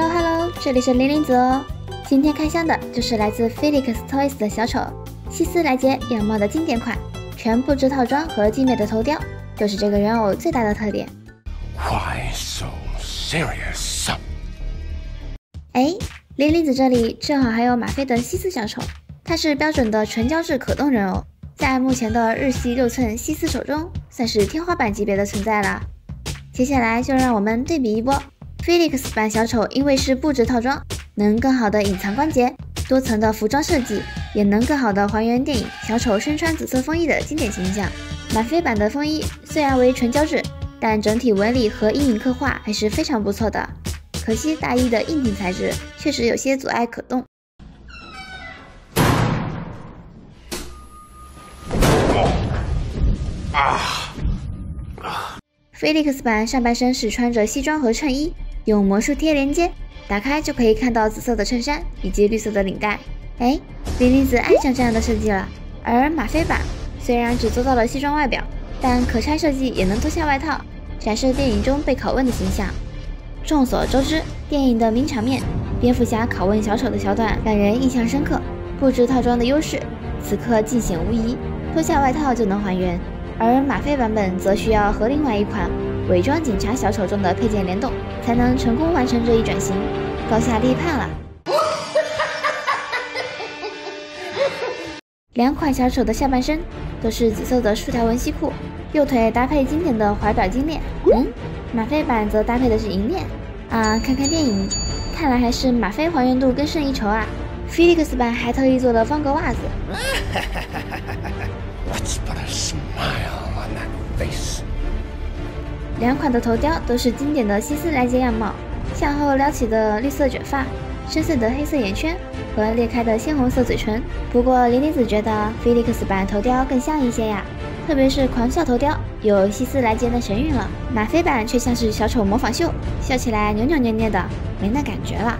Hello， 这里是玲玲子哦。今天开箱的就是来自 Filix Toys 的小丑希斯莱杰样貌的经典款，全布置套装和精美的头雕，就是这个人偶最大的特点。Why so serious？ 哎，玲玲子这里正好还有马飞的希斯小丑，它是标准的纯胶质可动人偶，在目前的日系6寸希斯手中算是天花板级别的存在了。接下来就让我们对比一波。 Filix 版小丑因为是布置套装，能更好的隐藏关节，多层的服装设计也能更好的还原电影小丑身穿紫色风衣的经典形象。马飞版的风衣虽然为纯胶质，但整体纹理和阴影刻画还是非常不错的。可惜大衣的硬挺材质确实有些阻碍可动。Filix 版上半身是穿着西装和衬衣。 用魔术贴连接，打开就可以看到紫色的衬衫以及绿色的领带。哎，玲玲子爱上这样的设计了。而马飞版虽然只做到了西装外表，但可拆设计也能脱下外套，展示电影中被拷问的形象。众所周知，电影的名场面蝙蝠侠拷问小丑的桥段让人印象深刻，布置套装的优势此刻尽显无疑，脱下外套就能还原。而马飞版本则需要和另外一款 伪装警察小丑中的配件联动，才能成功完成这一转型，高下立判了。两款小丑的下半身都是紫色的竖条纹西裤，右腿搭配经典的怀表金链。马飞版则搭配的是银链。啊，看看电影，看来还是马飞还原度更胜一筹啊。Filix 版还特意做了方格袜子。两款的头雕都是经典的希斯莱杰样貌，向后撩起的绿色卷发，深邃的黑色眼圈和裂开的鲜红色嘴唇。不过玲玲子觉得 Filix 版头雕更像一些呀，特别是狂笑头雕有希斯莱杰的神韵了，马飞版却像是小丑模仿秀，笑起来扭扭捏捏的，没那感觉了。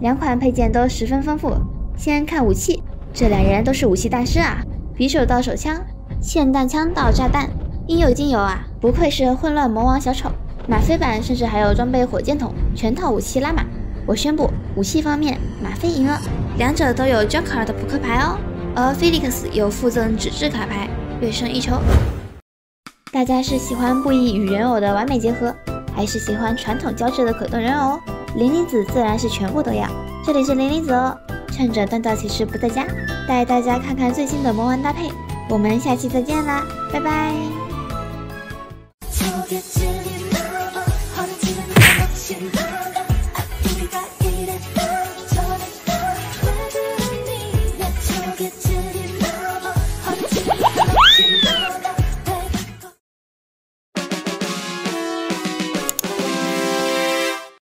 两款配件都十分丰富，先看武器，这两人都是武器大师啊，匕首到手枪。 霰弹枪到炸弹，应有尽有啊！不愧是混乱魔王小丑。马飞版甚至还有装备火箭筒，全套武器拉满。我宣布，武器方面马飞赢了，两者都有 Joker 的扑克牌哦，而 Filix 有附赠纸质卡牌，略胜一筹。大家是喜欢布艺与人偶的完美结合，还是喜欢传统胶质的可动人偶？玲玲子自然是全部都要。这里是玲玲子哦，趁着锻造骑士不在家，带大家看看最新的魔丸搭配。 我们下期再见啦，拜拜。